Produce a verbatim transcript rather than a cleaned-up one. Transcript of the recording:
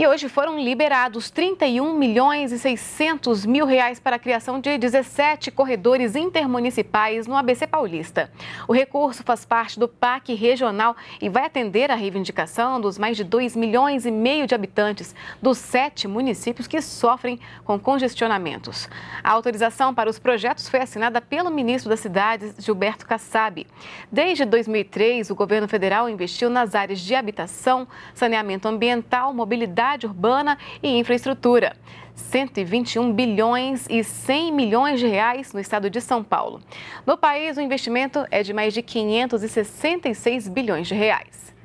E hoje foram liberados trinta e um milhões e seiscentos mil reais para a criação de dezessete corredores intermunicipais no A B C Paulista. O recurso faz parte do P A C Regional e vai atender à reivindicação dos mais de dois milhões e meio de habitantes dos sete municípios que sofrem com congestionamentos. A autorização para os projetos foi assinada pelo ministro das Cidades, Gilberto Kassab. Desde dois mil e três, o governo federal investiu nas áreas de habitação, saneamento ambiental, mobilidade urbana e infraestrutura. cento e vinte e um bilhões e cem milhões de reais no estado de São Paulo. No país, o investimento é de mais de quinhentos e sessenta e seis bilhões de reais.